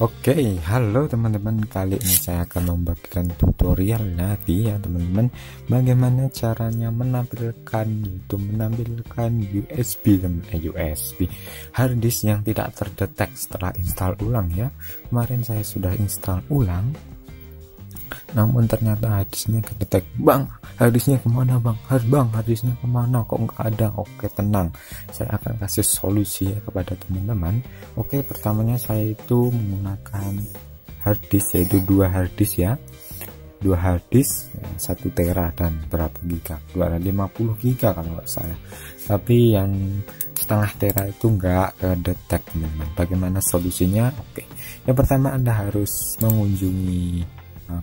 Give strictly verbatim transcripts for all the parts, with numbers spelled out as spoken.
Oke, okay, halo teman-teman, kali ini saya akan membagikan tutorial lagi ya teman-teman, bagaimana caranya menampilkan itu menampilkan U S B teman eh, U S B harddisk yang tidak terdetek setelah install ulang ya. Kemarin saya sudah install ulang, namun ternyata harddisknya kedetek. Bang, harddisknya kemana bang? Hard bang, harddisknya kemana? Kok nggak ada? Oke, tenang, saya akan kasih solusi ya kepada teman-teman. Oke, pertamanya saya itu menggunakan harddisk, yaitu dua harddisk ya, dua harddisk, satu tera dan berapa giga? dua ratus lima puluh giga kalau nggak salah. Tapi yang setengah tera itu nggak kedetek teman-teman. Bagaimana solusinya? Oke, yang pertama Anda harus mengunjungi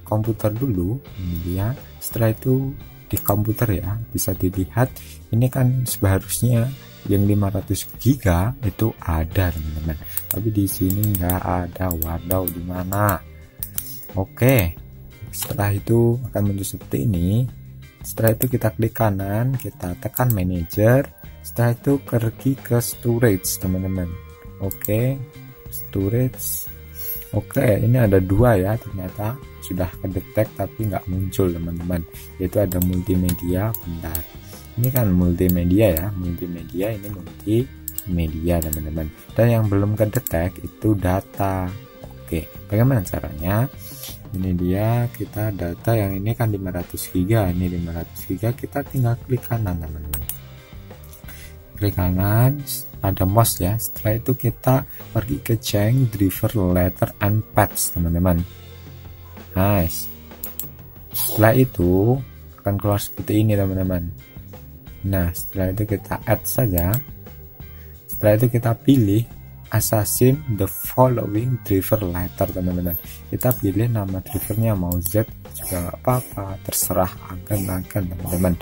komputer dulu ya. Setelah itu di komputer ya, bisa dilihat ini kan seharusnya yang lima ratus giga itu ada teman-teman, tapi di sini nggak ada. Wadaw, di mana? Oke, setelah itu akan muncul seperti ini. Setelah itu kita klik kanan, kita tekan manager, setelah itu pergi ke storage teman-teman. Oke, storage. Oke, ini ada dua ya, ternyata sudah kedetek tapi nggak muncul teman-teman, yaitu ada multimedia. Bentar, ini kan multimedia ya, multimedia ini multimedia teman-teman. Dan yang belum kedetek itu data. Oke, bagaimana caranya? Ini dia, kita data yang ini kan lima ratus giga, ini lima ratus giga, kita tinggal klik kanan teman-teman, klik kanan, ada mouse ya. Setelah itu kita pergi ke change driver letter and patch teman-teman. Nice. Setelah itu akan keluar seperti ini teman-teman. Nah, setelah itu kita add saja. Setelah itu kita pilih assign the following driver letter teman-teman. Kita pilih nama drivernya, mau Z juga nggak apa-apa, terserah agen-agen teman-teman,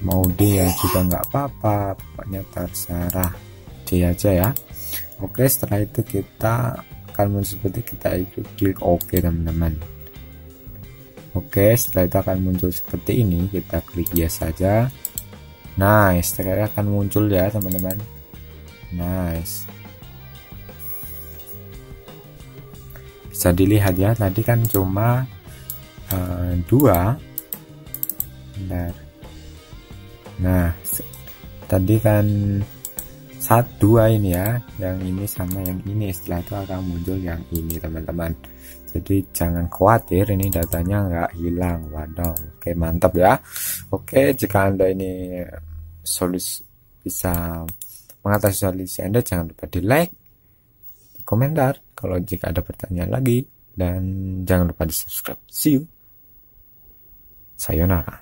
mau D juga nggak apa-apa, pokoknya terserah D aja ya. Oke, setelah itu kita akan seperti kita itu klik OK teman-teman. Oke, setelah itu akan muncul seperti ini, kita klik yes saja. Nice, sekarang akan muncul ya teman-teman. Nice, bisa dilihat ya, tadi kan cuma uh, dua. Bentar. Nah, tadi kan satu dua ini ya, yang ini sama yang ini. Setelah itu akan muncul yang ini teman-teman. Jadi jangan khawatir, ini datanya nggak hilang. Waduh, oke mantap ya. Oke, jika Anda ini solusi bisa mengatasi solusi Anda, jangan lupa di like, di komentar kalau jika ada pertanyaan lagi, dan jangan lupa di subscribe. See you, sayonara.